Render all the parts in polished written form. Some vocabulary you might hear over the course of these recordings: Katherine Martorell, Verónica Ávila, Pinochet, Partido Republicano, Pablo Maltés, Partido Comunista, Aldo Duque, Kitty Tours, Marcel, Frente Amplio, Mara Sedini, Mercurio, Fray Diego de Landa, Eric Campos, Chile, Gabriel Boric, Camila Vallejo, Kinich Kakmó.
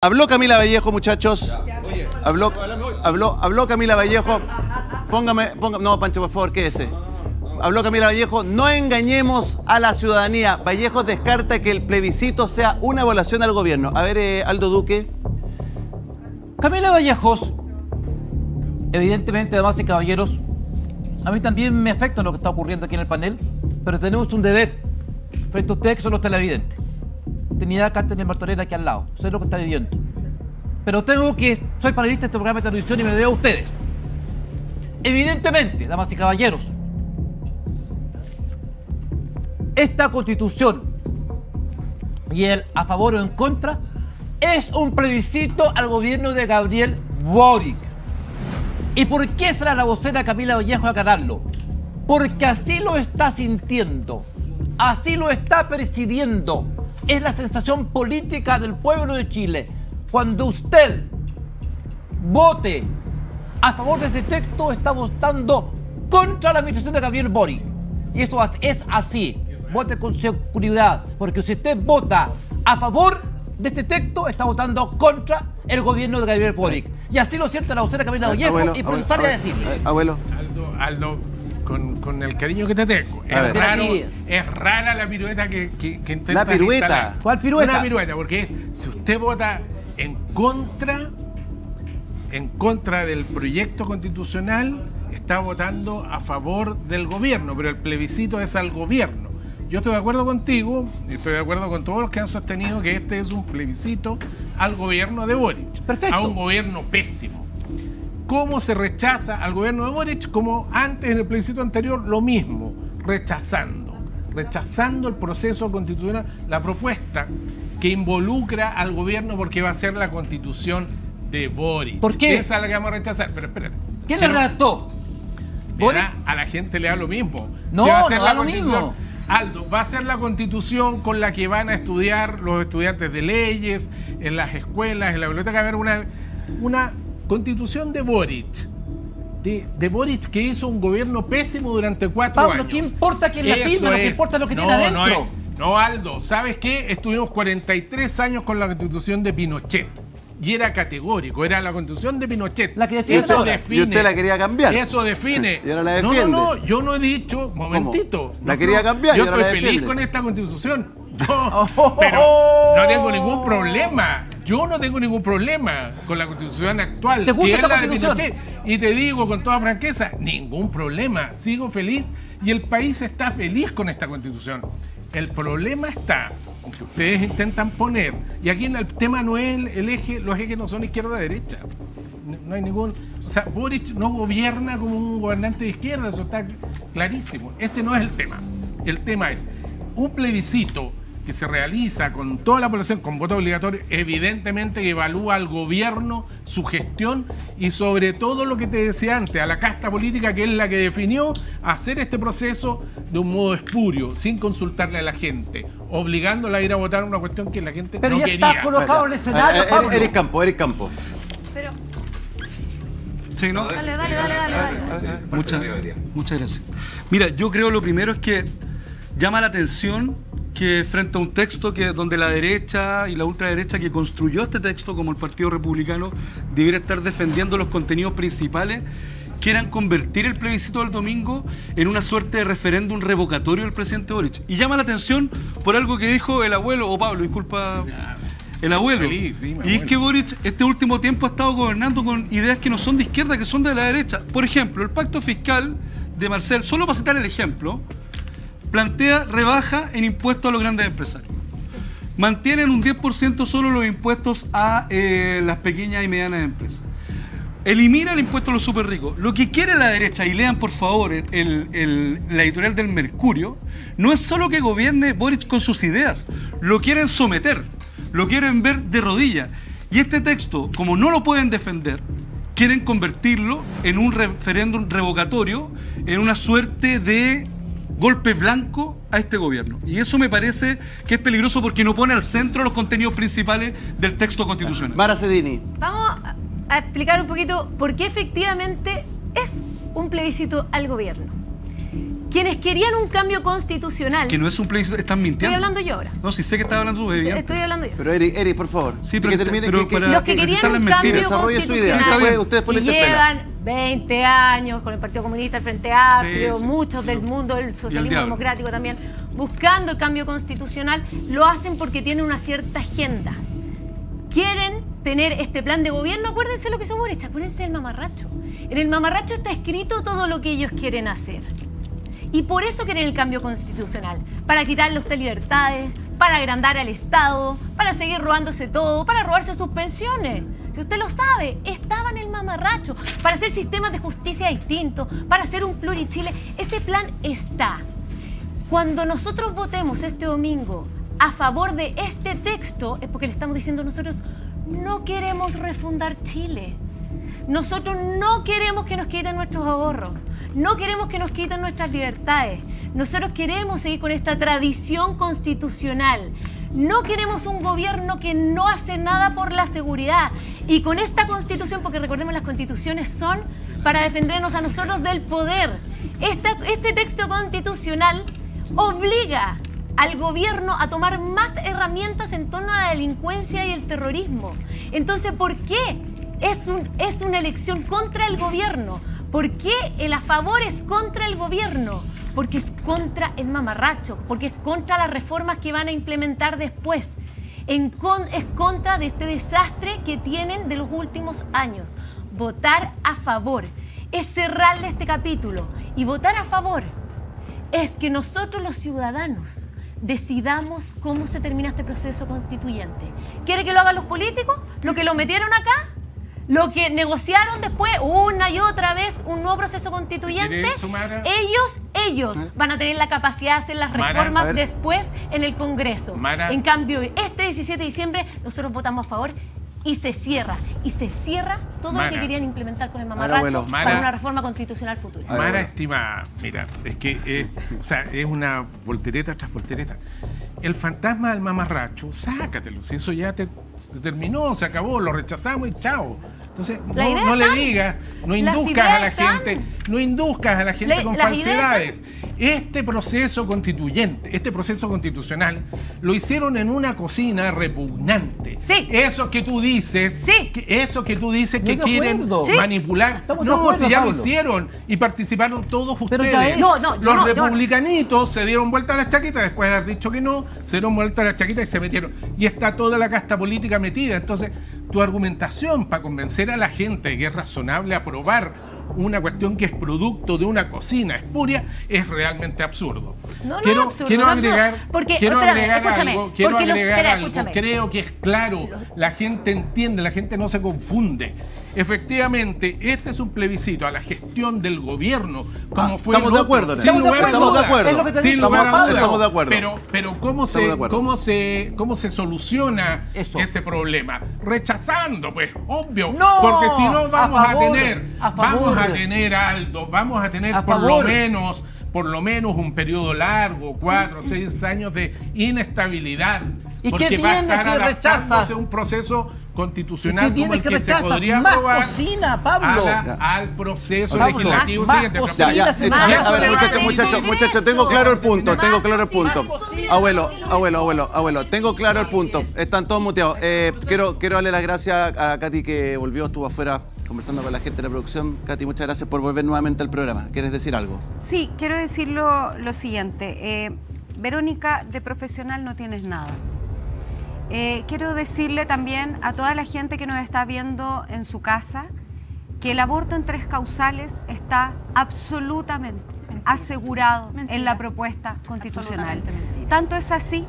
Habló Camila Vallejo, muchachos. Habló Camila Vallejo. Póngame, no, Pancho, por favor, quédese. Habló Camila Vallejo. No engañemos a la ciudadanía. Vallejo descarta que el plebiscito sea una evaluación al gobierno. A ver, Aldo Duque. Camila Vallejos, evidentemente, damas y caballeros, a mí también me afecta lo que está ocurriendo aquí en el panel, pero tenemos un deber frente a ustedes que son los televidentes. Tenía a Katherine Martorell aquí al lado, sé lo que está viviendo. Pero tengo que... soy panelista de este programa de televisión y me debo a ustedes. Evidentemente, damas y caballeros, esta Constitución y el a favor o en contra es un plebiscito al gobierno de Gabriel Boric. ¿Y por qué será la vocera Camila Vallejo a ganarlo? Porque así lo está sintiendo, así lo está percibiendo. Es la sensación política del pueblo de Chile. Cuando usted vote a favor de este texto, está votando contra la administración de Gabriel Boric. Y eso es así. Vote con seguridad, porque si usted vota a favor de este texto, está votando contra el gobierno de Gabriel Boric. Y así lo siente la vocera Camila Vallejo, y por eso sale a decirle. Abuelo. Aldo. Con el cariño que te tengo. Es rara la pirueta que intenta. ¿La pirueta? Instalar. ¿Cuál pirueta? Una pirueta, porque es, si usted vota en contra del proyecto constitucional, está votando a favor del gobierno, pero el plebiscito es al gobierno. Yo estoy de acuerdo contigo, estoy de acuerdo con todos los que han sostenido que este es un plebiscito al gobierno de Boric. Perfecto. A un gobierno pésimo. ¿Cómo se rechaza al gobierno de Boric? Como antes, en el plebiscito anterior, lo mismo, rechazando el proceso constitucional, la propuesta que involucra al gobierno porque va a ser la constitución de Boric. ¿Por qué? Esa es la que vamos a rechazar, pero espérate. ¿Quién le redactó? ¿Boric? A la gente le da lo mismo. No, va a ser no da lo mismo. Aldo, va a ser la constitución con la que van a estudiar los estudiantes de leyes, en las escuelas, en la biblioteca, va a haber una Constitución de Boric. De Boric, que hizo un gobierno pésimo durante 4 años. Pablo, ¿qué importa quién la firma? Lo que importa es lo que tiene adentro. No, Aldo, ¿sabes qué? Estuvimos 43 años con la Constitución de Pinochet. Y era categórico, era la Constitución de Pinochet. La que define eso ahora. Define, y usted la quería cambiar. Eso define. Y ahora la defiende. No, yo no he dicho, momentito. ¿Cómo? La quería cambiar. Yo estoy feliz con esta Constitución. Pero no tengo ningún problema. Yo no tengo ningún problema con la constitución actual. ¿Te gusta esta constitución? Y te digo con toda franqueza, ningún problema. Sigo feliz y el país está feliz con esta constitución. El problema está que ustedes intentan poner, y aquí en el tema no es el eje, los ejes no son izquierda-derecha. No hay ningún... O sea, Boric no gobierna como un gobernante de izquierda, eso está clarísimo. Ese no es el tema. El tema es un plebiscito que se realiza con toda la población, con voto obligatorio, evidentemente que evalúa al gobierno, su gestión y sobre todo lo que te decía antes, a la casta política que es la que definió hacer este proceso de un modo espurio, sin consultarle a la gente, obligándola a ir a votar una cuestión que la gente no quería. Pero ya está colocado el escenario, Pablo. Eric Campos. Pero... Sí, ¿no? Dale. Muchas gracias. Mira, yo creo lo primero es que llama la atención que frente a un texto que donde la derecha y la ultraderecha que construyó este texto como el Partido Republicano debiera estar defendiendo los contenidos principales, quieran convertir el plebiscito del domingo en una suerte de referéndum revocatorio del presidente Boric. Y llama la atención por algo que dijo el abuelo, o Pablo, disculpa, el abuelo. Y es que Boric este último tiempo ha estado gobernando con ideas que no son de izquierda, que son de la derecha. Por ejemplo, el pacto fiscal de Marcel, solo para citar el ejemplo, plantea rebaja en impuestos a los grandes empresarios. Mantienen un 10% solo los impuestos a las pequeñas y medianas empresas. Elimina el impuesto a los súper ricos. Lo que quiere la derecha, y lean por favor la editorial del Mercurio, no es solo que gobierne Boric con sus ideas. Lo quieren someter, lo quieren ver de rodillas. Y este texto, como no lo pueden defender, quieren convertirlo en un referéndum revocatorio, en una suerte de golpe blanco a este gobierno. Y eso me parece que es peligroso porque no pone al centro los contenidos principales del texto constitucional. Mara Sedini. Vamos a explicar un poquito por qué efectivamente es un plebiscito al gobierno. Quienes querían un cambio constitucional. Que no es un plebiscito, están mintiendo. Estoy hablando yo ahora. No, si sé que estás hablando tú, evidente. Estoy hablando yo. Pero Eri, por favor. Sí, pero que termine, pero que los que querían un cambio desarrolle su idea. Ustedes pueden interpelar. Llevan 20 años con el Partido Comunista, el Frente Amplio, sí, sí, muchos del mundo del socialismo democrático también, buscando el cambio constitucional, lo hacen porque tienen una cierta agenda. Quieren tener este plan de gobierno, acuérdense lo que son Boric, acuérdense del mamarracho. En el mamarracho está escrito todo lo que ellos quieren hacer. Y por eso quieren el cambio constitucional, para quitarle a usted libertades, para agrandar al Estado, para seguir robándose todo, para robarse sus pensiones. Si usted lo sabe, estaba en el mamarracho, para hacer sistemas de justicia distintos, para hacer un plurichile. Ese plan está. Cuando nosotros votemos este domingo a favor de este texto, es porque le estamos diciendo nosotros, no queremos refundar Chile. Nosotros no queremos que nos quiten nuestros ahorros, no queremos que nos quiten nuestras libertades. Nosotros queremos seguir con esta tradición constitucional. No queremos un gobierno que no hace nada por la seguridad. Y con esta constitución, porque recordemos, las constituciones son para defendernos a nosotros del poder. Este texto constitucional obliga al gobierno a tomar más herramientas en torno a la delincuencia y el terrorismo. Entonces, ¿por qué es una elección contra el gobierno? ¿Por qué el a favor es contra el gobierno? Porque es contra el mamarracho, porque es contra las reformas que van a implementar después, es contra de este desastre que tienen de los últimos años. Votar a favor es cerrarle este capítulo, y votar a favor es que nosotros los ciudadanos decidamos cómo se termina este proceso constituyente. ¿Quiere que lo hagan los políticos? ¿Lo que lo metieron acá? Lo que negociaron después, una y otra vez, un nuevo proceso constituyente, ellos van a tener la capacidad de hacer las reformas después en el Congreso. En cambio, este 17 de diciembre nosotros votamos a favor y se cierra todo lo que querían implementar con el mamarracho para una reforma constitucional futura. Mara, estimada, mira, es que o sea, es una voltereta tras voltereta. El fantasma del mamarracho, sácatelo, si eso ya te terminó, se acabó, lo rechazamos y chao. Entonces, no le digas, no induzcas a la gente, con falsedades. Este proceso constituyente, este proceso constitucional, lo hicieron en una cocina repugnante. Sí. Eso que tú dices, sí, que no quieren manipular. Estamos si ya lo hicieron y participaron todos ustedes. Los republicanitos se dieron vuelta a la chaqueta, después de haber dicho que no, se dieron vuelta a la chaqueta y se metieron. Y está toda la casta política metida. Entonces, tu argumentación para convencer a la gente de que es razonable aprobar una cuestión que es producto de una cocina espuria es realmente absurdo. Quiero agregar algo. Creo que es claro, la gente entiende, la gente no se confunde. Efectivamente, este es un plebiscito a la gestión del gobierno, como fue. Estamos de acuerdo. Pero ¿cómo se soluciona ese problema? Rechazando, pues, obvio. No, porque si no vamos a tener, Aldo, por lo menos un periodo largo, 4 o 6 años de inestabilidad. ¿Y qué tiene si rechazas? Un proceso constitucional como el que se podría aprobar al proceso legislativo siguiente. Muchachos, tengo claro el punto, Abuelo, tengo claro el punto. Están todos muteados. Quiero darle las gracias a Katy, que volvió, estuvo afuera conversando con la gente de la producción. Katy, muchas gracias por volver nuevamente al programa. ¿Quieres decir algo? Sí, quiero decir lo siguiente. Verónica, de profesional no tienes nada. Quiero decirle también a toda la gente que nos está viendo en su casa que el aborto en 3 causales está absolutamente asegurado en la propuesta constitucional. Tanto es así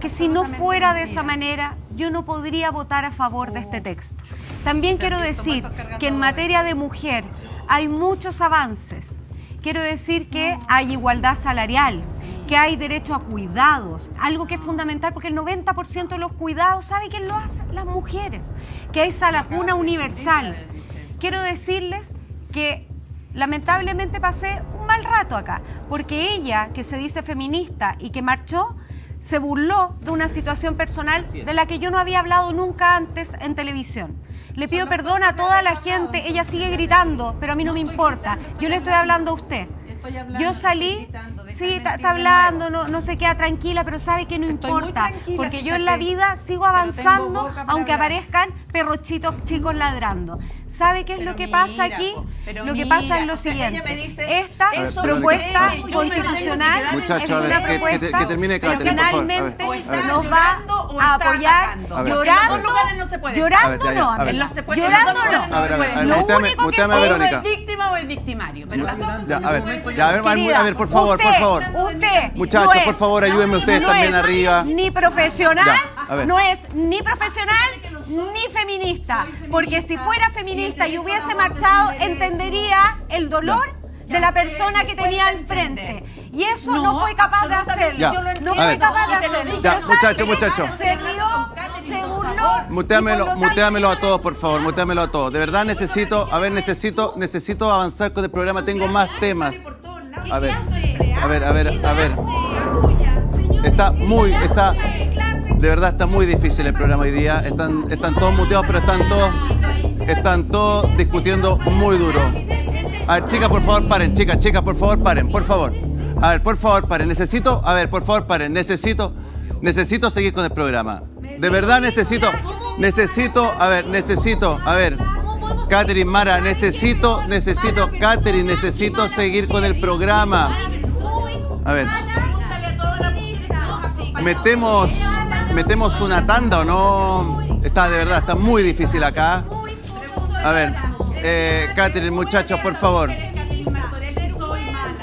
que si no fuera de esa manera, yo no podría votar a favor de este texto. También quiero decir que en materia de mujer hay muchos avances. Quiero decir que hay igualdad salarial, que hay derecho a cuidados, algo que es fundamental porque el 90% de los cuidados, ¿sabe quién lo hace? Las mujeres, que hay sala cuna universal. Quiero decirles que lamentablemente pasé un mal rato acá, porque ella, que se dice feminista y que marchó, se burló de una situación personal de la que yo no había hablado nunca antes en televisión. Le pido perdón a toda la gente, ella sigue gritando, pero a mí no me importa, yo le estoy hablando a usted. estoy hablando, yo salí, sí, está hablando, no se queda tranquila, pero sabe que no importa, porque yo en la vida sigo avanzando, aunque aparezcan perrochitos chicos ladrando. ¿Sabe qué es lo que pasa aquí? Lo que pasa es lo siguiente. Esta propuesta constitucional es una propuesta que finalmente nos va a apoyar llorando. Lo único que es víctima o el victimario. Pero las dos ya, a ver, por favor. Usted, muchachos, por favor, ayúdenme ustedes también arriba. Ni profesional, no es ni profesional ni feminista, porque si fuera feminista y hubiese marchado, entendería el dolor de la persona que tenía al frente. Y eso no fue capaz de hacerlo. No fue capaz de hacerlo. Ya, muchachos. Se rió, se burló. Muteámelo a todos, por favor. Muteámelo a todos. De verdad necesito, necesito avanzar con el programa. Tengo más temas. A ver. De verdad está muy difícil el programa hoy día. Están todos muteados, pero están todos discutiendo muy duro. A ver, chicas, por favor, paren. Chicas, por favor, paren, por favor. A ver, por favor, paren. Necesito seguir con el programa. De verdad necesito, Katherine, Mara, necesito seguir con el programa. A ver. Metemos una tanda, ¿o no? Está, de verdad, está muy difícil acá. A ver. Katherine, muchachos, por favor.